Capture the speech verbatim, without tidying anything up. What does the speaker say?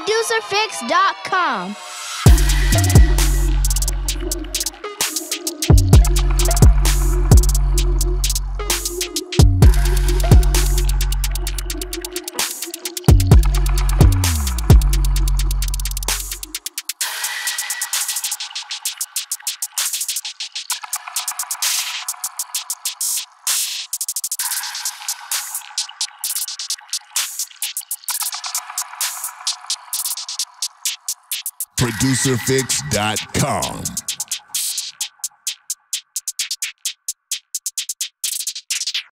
producer fix dot com. producer fix dot com.